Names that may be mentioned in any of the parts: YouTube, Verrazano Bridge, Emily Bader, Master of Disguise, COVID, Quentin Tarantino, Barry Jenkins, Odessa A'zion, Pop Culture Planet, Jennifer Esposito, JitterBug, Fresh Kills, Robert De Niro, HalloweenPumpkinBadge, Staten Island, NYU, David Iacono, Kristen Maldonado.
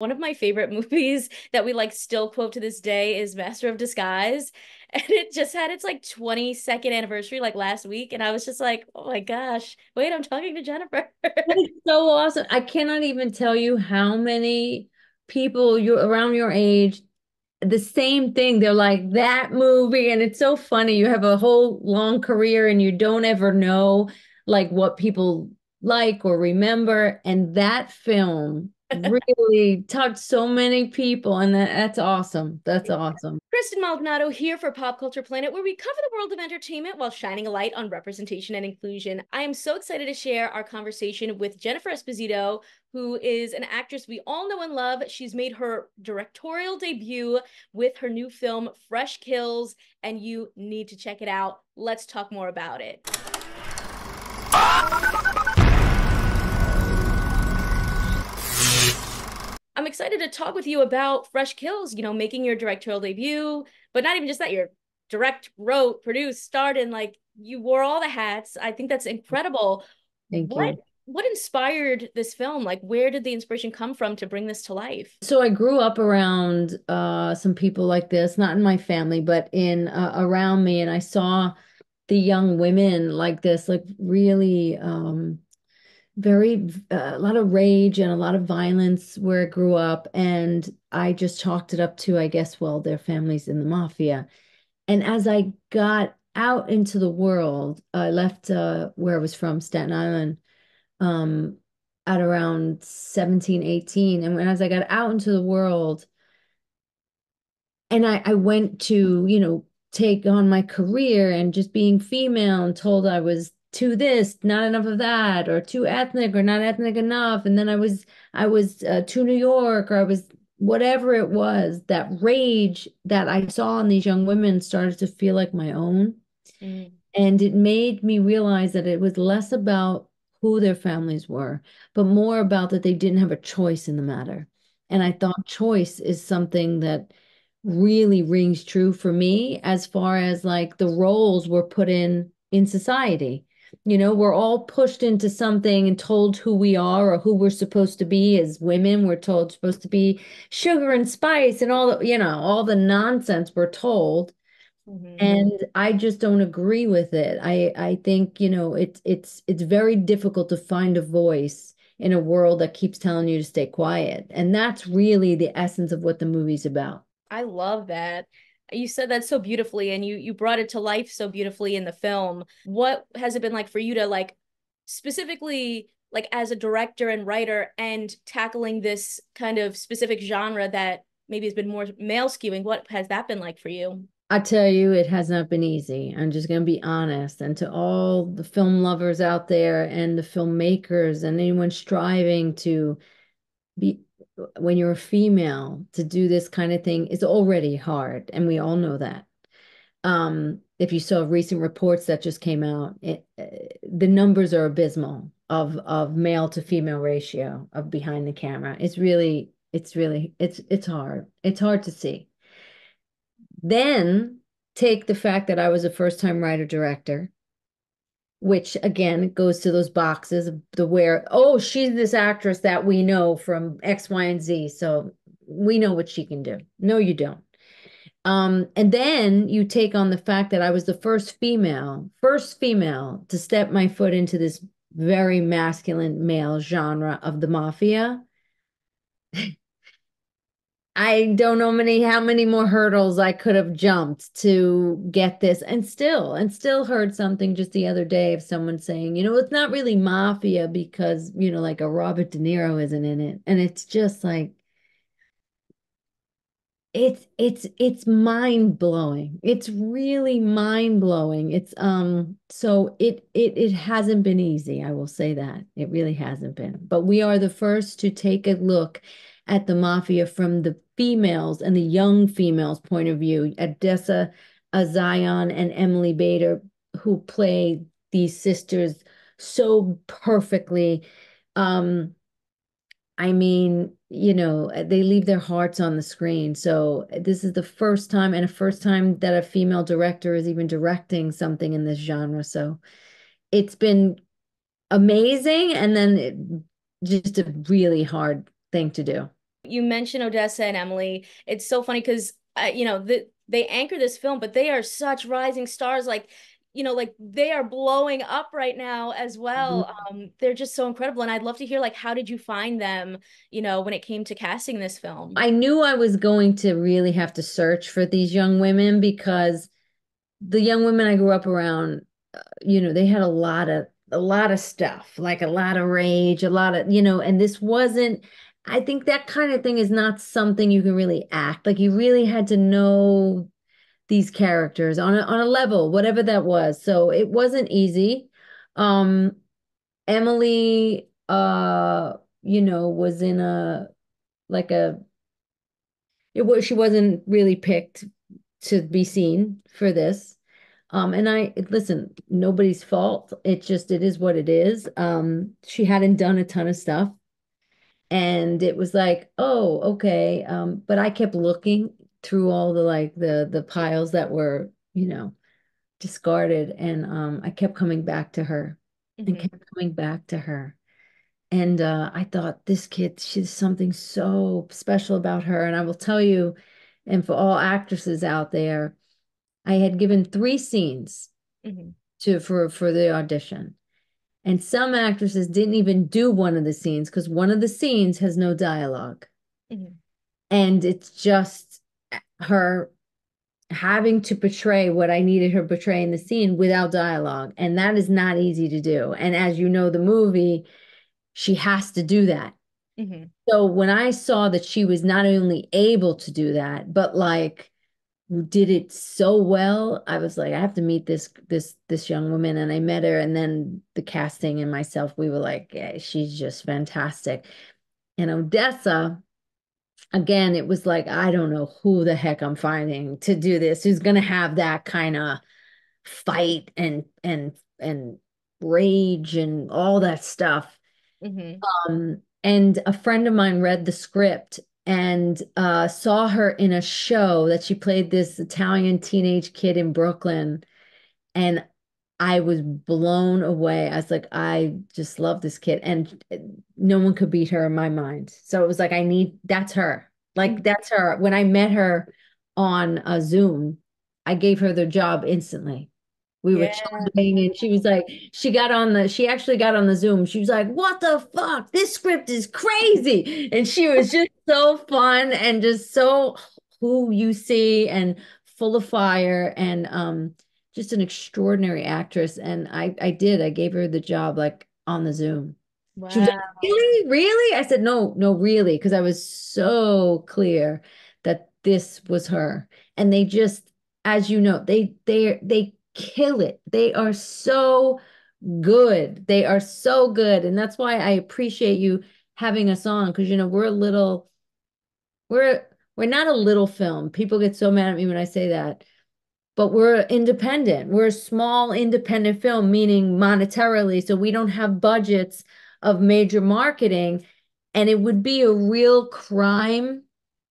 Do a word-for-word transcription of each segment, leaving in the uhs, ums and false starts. One of my favorite movies that we like still quote to this day is Master of Disguise. And it just had its like twenty-second anniversary like last week. And I was just like, oh my gosh, wait, I'm talking to Jennifer. It's so awesome. I cannot even tell you how many people you're around your age, the same thing. They're like, that movie. And it's so funny. You have a whole long career and you don't ever know like what people like or remember. And that film really touched so many people, and that, that's awesome. That's awesome. Kristen Maldonado here for Pop Culture Planet, where we cover the world of entertainment while shining a light on representation and inclusion. I am so excited to share our conversation with Jennifer Esposito, who is an actress we all know and love. She's made her directorial debut with her new film, Fresh Kills, and you need to check it out. Let's talk more about it. I'm excited to talk with you about Fresh Kills, you know, making your directorial debut, but not even just that, you're direct, wrote, produced, starred, and like you wore all the hats. I think that's incredible. Thank what, you. What inspired this film? Like, where did the inspiration come from to bring this to life? So I grew up around uh, some people like this, not in my family, but in uh, around me. And I saw the young women like this, like really, um, very uh, a lot of rage and a lot of violence where I grew up, and I just chalked it up to, I guess, well, their families in the mafia. And as I got out into the world, I left uh, where I was from, Staten Island, um, at around seventeen, eighteen. And as I got out into the world, and I, I went to, you know, take on my career and just being female and told I was too this, not enough of that, or too ethnic or not ethnic enough. And then I was, I was uh, too New York, or I was whatever it was, that rage that I saw in these young women started to feel like my own. Mm. And it made me realize that it was less about who their families were, but more about that they didn't have a choice in the matter. And I thought choice is something that really rings true for me, as far as like the roles were put in in society. You know, we're all pushed into something and told who we are or who we're supposed to be as women. We're told supposed to be sugar and spice and all the, you know, all the nonsense we're told. Mm-hmm. And I just don't agree with it. I, I think, you know, it's, it's, it's very difficult to find a voice in a world that keeps telling you to stay quiet. And that's really the essence of what the movie's about. I love that. You said that so beautifully, and you you brought it to life so beautifully in the film. What has it been like for you to like specifically like as a director and writer and tackling this kind of specific genre that maybe has been more male skewing? What has that been like for you? I tell you, it has not been easy. I'm just going to be honest. And to all the film lovers out there and the filmmakers and anyone striving to be, when you're a female, to do this kind of thing is already hard. And we all know that. Um, if you saw recent reports that just came out, it, uh, the numbers are abysmal of, of male to female ratio of behind the camera. It's really, it's really, it's, it's hard. It's hard to see. Then take the fact that I was a first-time writer director, which again goes to those boxes of the where, oh, she's this actress that we know from X, Y, and Z, so we know what she can do. No, you don't. Um, and then you take on the fact that I was the first female, first female to step my foot into this very masculine male genre of the mafia. I don't know many how many more hurdles I could have jumped to get this, and still and still heard something just the other day of someone saying, you know, it's not really mafia because, you know, like a Robert De Niro isn't in it. And it's just like, it's it's it's mind blowing. It's really mind blowing. It's um so it it it hasn't been easy. I will say that it really hasn't been. But we are the first to take a look at the mafia from the females and the young females' point of view. Odessa A'zion and Emily Bader, who play these sisters so perfectly. Um, I mean, you know, they leave their hearts on the screen. So this is the first time, and a first time that a female director is even directing something in this genre. So it's been amazing, and then it, just a really hard thing to do. You mentioned Odessa and Emily. It's so funny because, uh, you know, the, they anchor this film, but they are such rising stars. Like, you know, like they are blowing up right now as well. Mm-hmm. Um, they're just so incredible. And I'd love to hear, like, how did you find them, you know, when it came to casting this film? I knew I was going to really have to search for these young women because the young women I grew up around, uh, you know, they had a lot of, a lot of stuff, like a lot of rage, a lot of, you know, and this wasn't, I think that kind of thing is not something you can really act. Like, you really had to know these characters on a, on a level, whatever that was. So it wasn't easy. Um, Emily, uh, you know, was in a, like a, it was, she wasn't really picked to be seen for this. Um, and I, listen, nobody's fault. It just, it is what it is. Um, she hadn't done a ton of stuff. And it was like, oh, okay. Um, but I kept looking through all the, like the, the piles that were, you know, discarded. And, um, I kept coming back to her mm-hmm. and kept coming back to her. And, uh, I thought, this kid, she's something so special about her. And I will tell you, and for all actresses out there, I had given three scenes mm-hmm. to, for, for the audition. And some actresses didn't even do one of the scenes because one of the scenes has no dialogue. Mm-hmm. And it's just her having to portray what I needed her portraying the scene without dialogue. And that is not easy to do. And as you know, the movie, she has to do that. Mm-hmm. So when I saw that she was not only able to do that, but like did it so well, I was like, I have to meet this this this young woman. And I met her, and then the casting and myself, we were like, yeah, she's just fantastic. And Odessa, again, it was like, I don't know who the heck I'm finding to do this, who's gonna have that kind of fight and and and rage and all that stuff. Mm-hmm. um and a friend of mine read the script and uh, saw her in a show that she played this Italian teenage kid in Brooklyn. And I was blown away. I was like, I just love this kid. And no one could beat her in my mind. So it was like, I need, that's her. Like, that's her. When I met her on a Zoom, I gave her the job instantly. We were yeah. chatting, and she was like, she got on the, she actually got on the Zoom. She was like, what the fuck? This script is crazy. And she was just so fun and just so who you see and full of fire and um, just an extraordinary actress. And I, I did, I gave her the job like on the Zoom. Wow. She was like, really? Really? I said, no, no, really. Because I was so clear that this was her. And they just, as you know, they, they, they, kill it. They are so good. They are so good. And that's why I appreciate you having us on, because, you know, we're a little, we're, we're not a little film. People get so mad at me when I say that, but we're independent. We're a small independent film, meaning monetarily. So we don't have budgets of major marketing, and it would be a real crime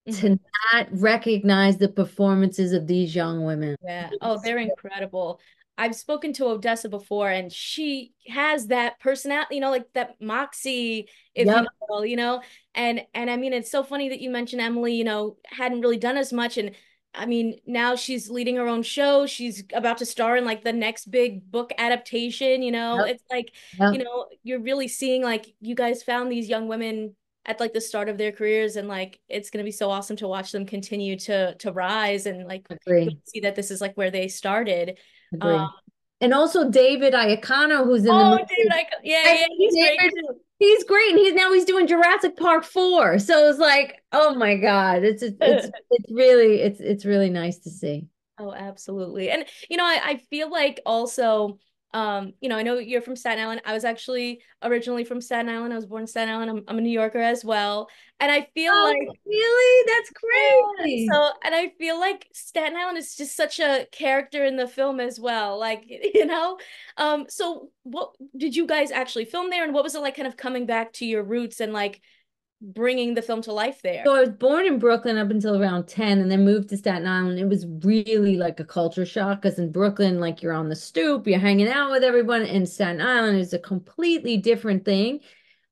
to not recognize the performances of these young women. Yeah. Oh, they're incredible. I've spoken to Odessa before, and she has that personality, you know, like that moxie, if yep. you will, you know, and, and I mean, it's so funny that you mentioned Emily, you know, hadn't really done as much. And I mean, now she's leading her own show. She's about to star in like the next big book adaptation, you know, yep. it's like, yep. you know, you're really seeing like you guys found these young women at like the start of their careers, and like it's gonna be so awesome to watch them continue to to rise and like see that this is like where they started. Um, and also David Iacono, who's in oh, the movie. David Iacono. Yeah, yeah, he's David, great. He's great, and he's now he's doing Jurassic Park four. So it's like, oh my God, it's it's it's, it's really it's it's really nice to see. Oh, absolutely, and you know, I, I feel like also. Um, you know, I know you're from Staten Island. I was actually originally from Staten Island. I was born in Staten Island. I'm, I'm a New Yorker as well. And I feel oh, like really that's crazy. So and I feel like Staten Island is just such a character in the film as well. Like, you know, um, so what did you guys actually film there? And what was it like kind of coming back to your roots and like bringing the film to life there? So I was born in Brooklyn up until around ten, and then moved to Staten Island. It was really like a culture shock, because in Brooklyn, like you're on the stoop, you're hanging out with everyone, and Staten Island is a completely different thing.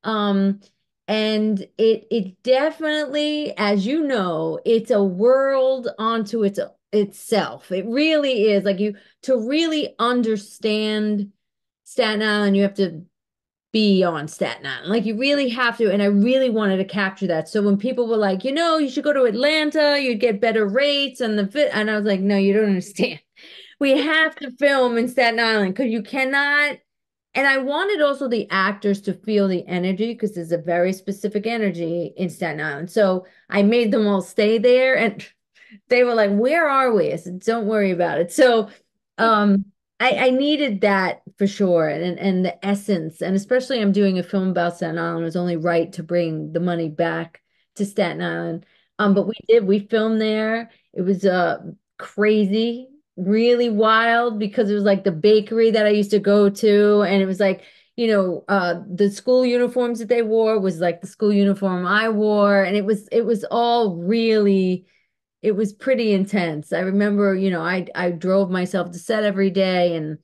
Um, And it it definitely, as you know, it's a world onto its itself. It really is. Like, you to really understand Staten Island, you have to be on Staten Island. Like, you really have to. And I really wanted to capture that. So when people were like, you know, you should go to Atlanta, you'd get better rates, and the and I was like, no, you don't understand. We have to film in Staten Island because you cannot. And I wanted also the actors to feel the energy, because there's a very specific energy in Staten Island. So I made them all stay there, and they were like, where are we? I said, don't worry about it. So um, I, I needed that for sure. And, and the essence, and especially I'm doing a film about Staten Island, it was only right to bring the money back to Staten Island. Um, but we did, we filmed there. It was uh, crazy. Really wild, because it was like the bakery that I used to go to, and it was like, you know, uh the school uniforms that they wore was like the school uniform I wore, and it was it was all really, it was pretty intense. I remember, you know, I I drove myself to set every day, and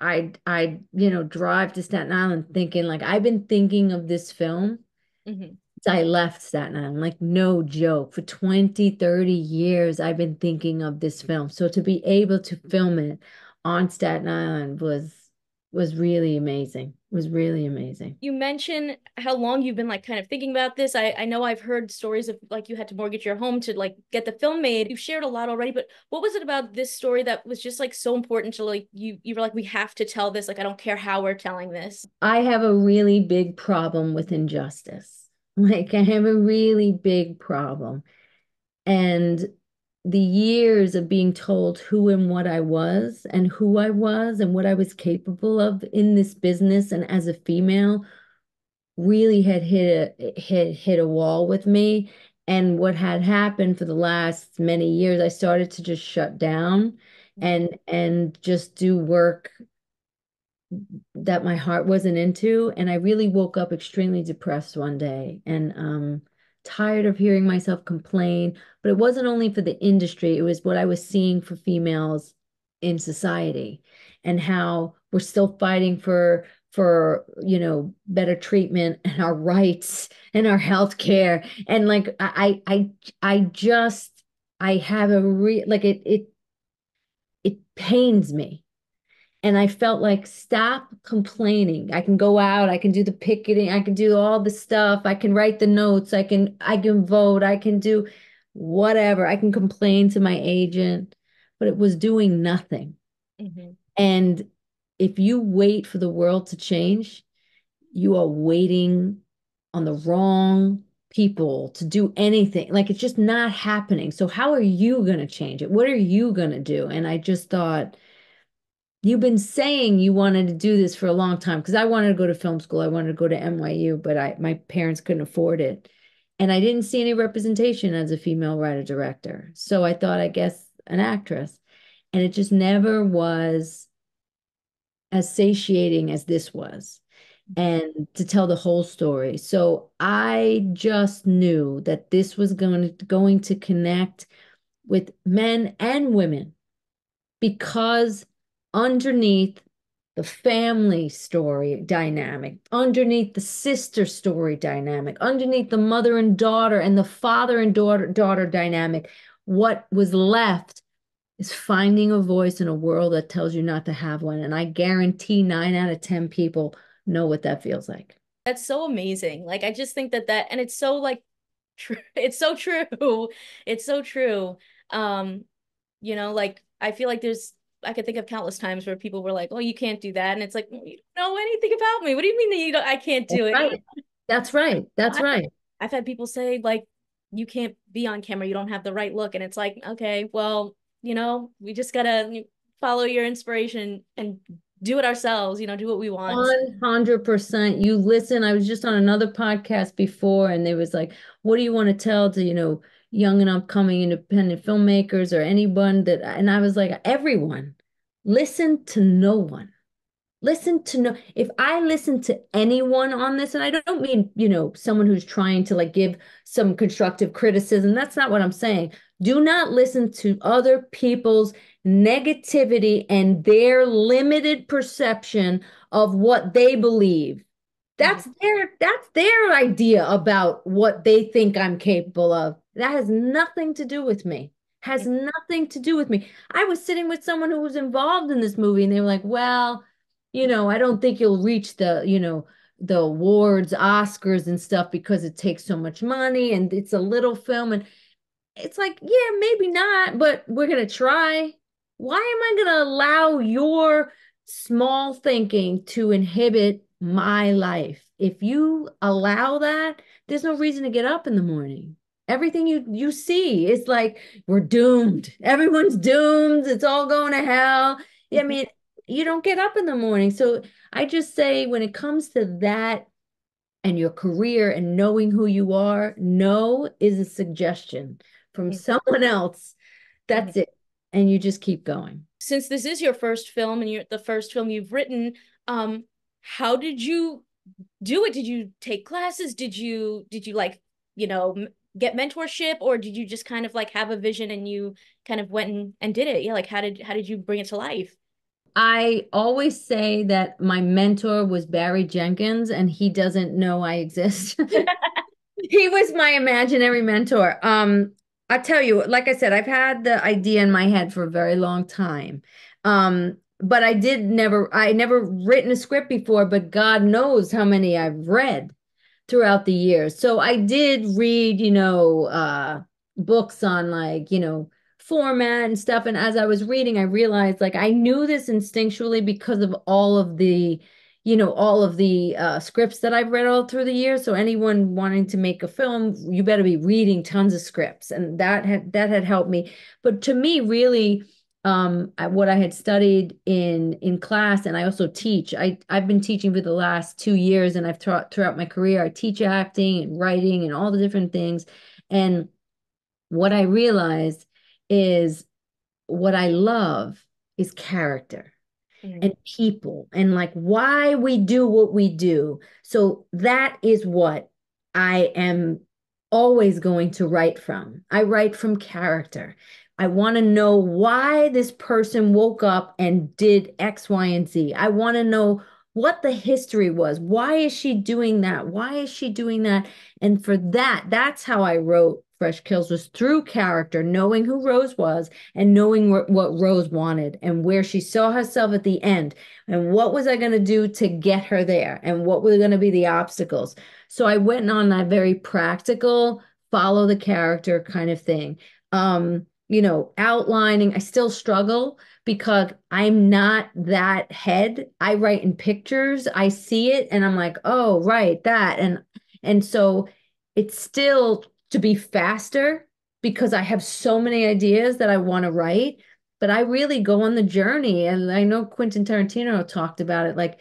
I I you know, drive to Staten Island thinking like, I've been thinking of this film mm-hmm. I left Staten Island, like, no joke, for twenty, thirty years I've been thinking of this film. So to be able to film it on Staten Island was was really amazing. It was really amazing. You mentioned how long you've been like kind of thinking about this. I, I know I've heard stories of like you had to mortgage your home to like get the film made. You've shared a lot already, but what was it about this story that was just like so important to like you you were like, we have to tell this, like, I don't care how we're telling this? I have a really big problem with injustice. Like, I have a really big problem. And the years of being told who and what I was and who I was and what I was capable of in this business and as a female really had hit a, hit, hit a wall with me. And what had happened for the last many years, I started to just shut down and and just do work that my heart wasn't into. And I really woke up extremely depressed one day and um, tired of hearing myself complain. But it wasn't only for the industry, it was what I was seeing for females in society and how we're still fighting for, for, you know, better treatment and our rights and our healthcare. And like, I, I, I just, I have a re like it, it, it pains me. And I felt like, stop complaining. I can go out, I can do the picketing, I can do all the stuff, I can write the notes, I can I can vote, I can do whatever, I can complain to my agent, but it was doing nothing. Mm-hmm. And if you wait for the world to change, you are waiting on the wrong people to do anything. Like, it's just not happening. So how are you gonna change it? What are you gonna do? And I just thought, you've been saying you wanted to do this for a long time, because I wanted to go to film school. I wanted to go to N Y U, but I, my parents couldn't afford it. And I didn't see any representation as a female writer-director. So I thought, I guess, an actress. And it just never was as satiating as this was, and to tell the whole story. So I just knew that this was going to, going to connect with men and women, because underneath the family story dynamic, underneath the sister story dynamic, underneath the mother and daughter and the father and daughter daughter dynamic, what was left is finding a voice in a world that tells you not to have one. And I guarantee nine out of ten people know what that feels like. That's so amazing. Like, I just think that that, and it's so like, true. It's so true. It's so true. Um, you know, like, I feel like there's, I could think of countless times where people were like, oh, you can't do that. And it's like, well, you don't know anything about me. What do you mean that you don't, I can't do That's it? Right. That's right. That's I, right. I've had people say like, you can't be on camera, you don't have the right look. And it's like, okay, well, you know, we just gotta follow your inspiration and do it ourselves, you know, do what we want. one hundred percent. You listen, I was just on another podcast before, and they was like, what do you want to tell to, you know, young and upcoming independent filmmakers or anyone that, and I was like, everyone, listen to no one. Listen to no, if I listen to anyone on this, and I don't mean, you know, someone who's trying to like give some constructive criticism, that's not what I'm saying. Do not listen to other people's negativity and their limited perception of what they believe That's their that's their idea about what they think I'm capable of. That has nothing to do with me. Has nothing to do with me. I was sitting with someone who was involved in this movie, and they were like, well, you know, I don't think you'll reach the, you know, the awards, Oscars and stuff because it takes so much money and it's a little film. And it's like, yeah, maybe not, but we're going to try. Why am I going to allow your small thinking to inhibit my life? If you allow that, there's no reason to get up in the morning. Everything you you see is like, we're doomed. Everyone's doomed. It's all going to hell. I mean, you don't get up in the morning. So I just say, when it comes to that and your career and knowing who you are, no is a suggestion from someone else. That's it. And you just keep going. Since this is your first film and you're the first film you've written, um, how did you do it? Did you take classes? Did you, did you like, you know, get mentorship, or did you just kind of like have a vision and you kind of went and, and did it? Yeah. Like, how did, how did you bring it to life? I always say that my mentor was Barry Jenkins, and he doesn't know I exist. He was my imaginary mentor. Um, I tell you, like I said, I've had the idea in my head for a very long time. Um, but I did never, I never written a script before, but God knows how many I've read throughout the years. So I did read, you know, uh, books on like, you know, format and stuff. And as I was reading, I realized, like, I knew this instinctually because of all of the, you know, all of the uh, scripts that I've read all through the years. So anyone wanting to make a film, you better be reading tons of scripts. And that had, that had helped me. But to me, really, um, I, what I had studied in, in class, and I also teach, I, I've been teaching for the last two years and I've taught throughout my career. I teach acting and writing and all the different things. And what I realized is what I love is character. And people, and like why we do what we do. So that is what I am always going to write from. I write from character. I want to know why this person woke up and did X, Y, and Z. I want to know what the history was. Why is she doing that? Why is she doing that? And for that, that's how I wrote Fresh Kills, was through character, knowing who Rose was and knowing wh what Rose wanted and where she saw herself at the end, and what was I going to do to get her there, and what were going to be the obstacles. So I went on that very practical, follow the character kind of thing. Um, you know, outlining, I still struggle because I'm not that head. I write in pictures, I see it, and I'm like, oh, right, that. And, and so it's still to be faster because I have so many ideas that I want to write, but I really go on the journey. And I know Quentin Tarantino talked about it. Like,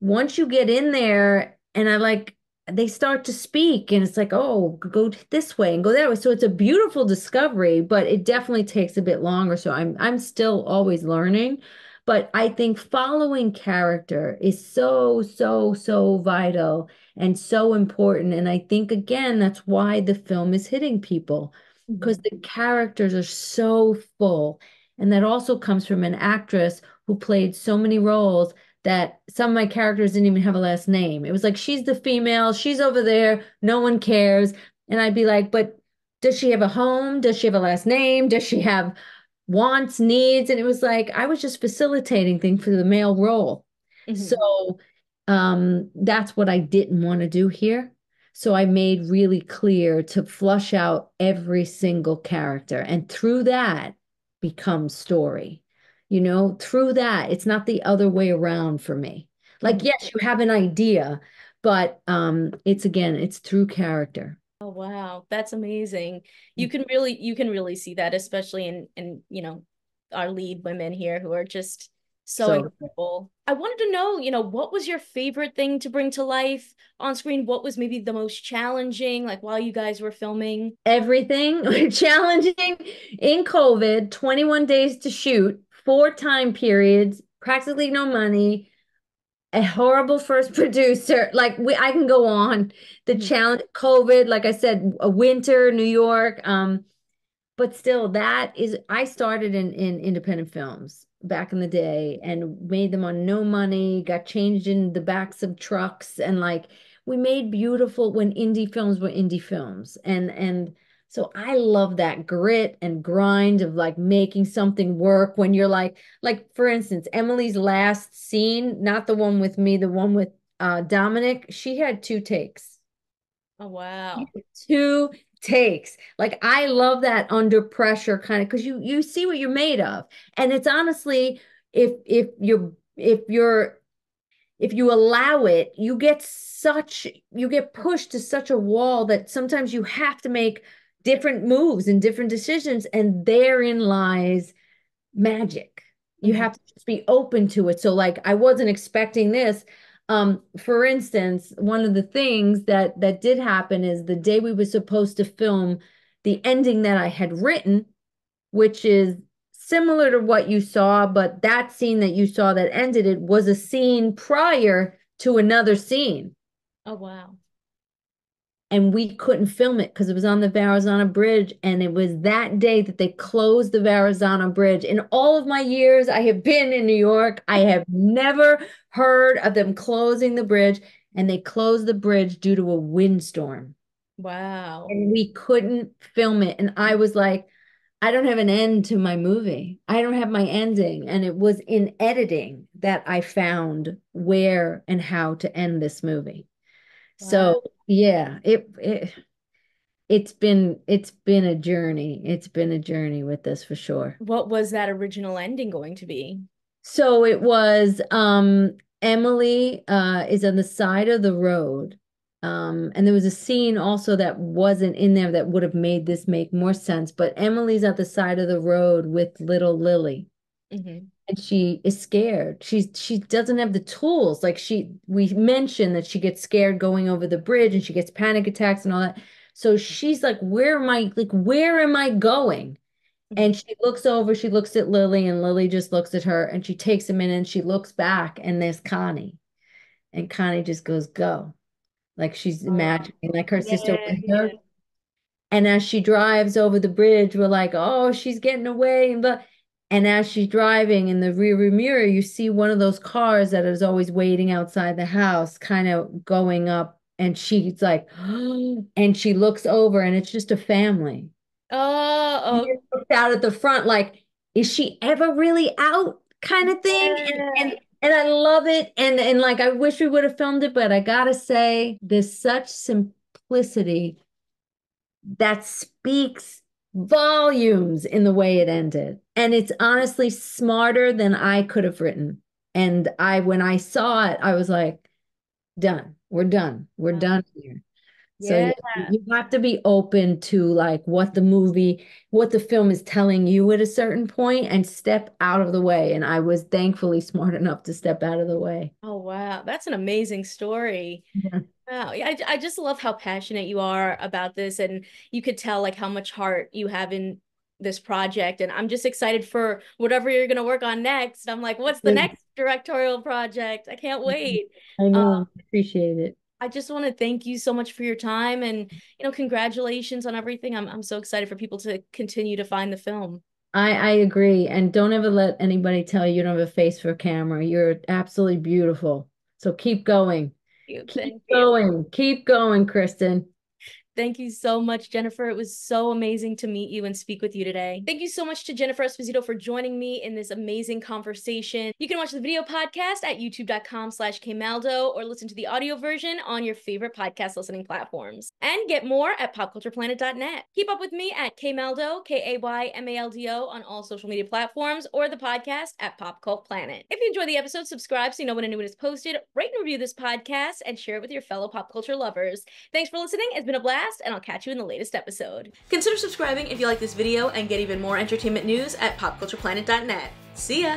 once you get in there, and I like, they start to speak and it's like, oh, go this way and go that way. So it's a beautiful discovery, but it definitely takes a bit longer. So I'm, I'm still always learning, but I think following character is so, so, so vital and so important. And I think, again, that's why the film is hitting people, because the characters are so full. And that also comes from an actress who played so many roles that some of my characters didn't even have a last name. It was like, she's the female, she's over there, no one cares. And I'd be like, but does she have a home? Does she have a last name? Does she have wants, needs? And it was like, I was just facilitating things for the male role. Mm-hmm. So um, that's what I didn't want to do here. So I made really clear to flush out every single character, and through that becomes story. You know, through that, it's not the other way around for me. Like, yes, you have an idea, but um, it's, again, it's through character. Oh, wow. That's amazing. You can really, you can really see that, especially in, in, you know, our lead women here who are just so, so incredible. I wanted to know, you know, what was your favorite thing to bring to life on screen? What was maybe the most challenging, like while you guys were filming? Everything challenging in COVID, twenty-one days to shoot, four time periods, practically no money, a horrible first producer. Like, we, I can go on. The challenge, COVID, like I said, a winter, New York. Um, but still, that is, I started in, in independent films. back in the day and made them on no money, got changed in the backs of trucks. And like, we made beautiful when indie films were indie films. And, and so I love that grit and grind of like making something work when you're like, like for instance, Emily's last scene, not the one with me, the one with uh, Dominic, she had two takes. Oh, wow. Two takes. Like, I love that under pressure kind of, because you, you see what you're made of. And it's honestly, if, if you're, if you're, if you allow it, you get such, you get pushed to such a wall that sometimes you have to make different moves and different decisions. And therein lies magic. You have to just be open to it. So like, I wasn't expecting this. Um, for instance, one of the things that that did happen is the day we were supposed to film the ending that I had written, which is similar to what you saw, but that scene that you saw that ended it was a scene prior to another scene. Oh, wow. And we couldn't film it because it was on the Verrazano Bridge. And it was that day that they closed the Verrazano Bridge. In all of my years I have been in New York, I have never heard of them closing the bridge. And they closed the bridge due to a windstorm. Wow. And we couldn't film it. And I was like, I don't have an end to my movie. I don't have my ending. And it was in editing that I found where and how to end this movie. Wow. So yeah, it, it, it's been, it's been a journey. It's been a journey with this for sure. What was that original ending going to be? So it was, um, Emily, uh, is on the side of the road. Um, and there was a scene also that wasn't in there that would have made this make more sense, but Emily's at the side of the road with little Lily. Mm-hmm. And she is scared. She's, she doesn't have the tools. Like she, we mentioned that she gets scared going over the bridge and she gets panic attacks and all that. So she's like, where am I, like, where am I going? And she looks over, she looks at Lily and Lily just looks at her and she takes a minute and she looks back and there's Connie and Connie just goes, go. Like she's imagining like her yeah, sister with her. Yeah. And as she drives over the bridge, we're like, oh, she's getting away. And blah. And as she's driving in the rearview mirror, you see one of those cars that is always waiting outside the house kind of going up. And she's like, oh, and she looks over and it's just a family. Oh, oh. She looks out at the front like, is she ever really out kind of thing? Yeah. And, and, and I love it. And, and like, I wish we would have filmed it, but I got to say, there's such simplicity that speaks volumes in the way it ended. And it's honestly smarter than I could have written. And I, when I saw it, I was like, done, we're done, we're wow. done here. Yeah. So you, you have to be open to like what the movie, what the film is telling you at a certain point and step out of the way. And I was thankfully smart enough to step out of the way. Oh, wow. That's an amazing story. Yeah. Wow. I, I just love how passionate you are about this. And you could tell like how much heart you have in this project, and I'm just excited for whatever you're going to work on next. I'm like, what's the next directorial project? I can't wait. I know. Um, appreciate it. I just want to thank you so much for your time and, you know, congratulations on everything. I'm, I'm so excited for people to continue to find the film. I, I agree. And don't ever let anybody tell you you don't have a face for a camera. You're absolutely beautiful. So keep going. Thank you. Keep thank going. You. Keep going, Kristen. Thank you so much, Jennifer. It was so amazing to meet you and speak with you today. Thank you so much to Jennifer Esposito for joining me in this amazing conversation. You can watch the video podcast at youtube.com slash kaymaldo or listen to the audio version on your favorite podcast listening platforms. And get more at pop culture planet dot net. Keep up with me at kaymaldo, K A Y M A L D O, on all social media platforms or the podcast at Pop Cult Planet. If you enjoy the episode, subscribe so you know when a new one is posted, rate and review this podcast, and share it with your fellow pop culture lovers. Thanks for listening. It's been a blast. And I'll catch you in the latest episode. Consider subscribing if you like this video and get even more entertainment news at pop culture planet dot net. See ya!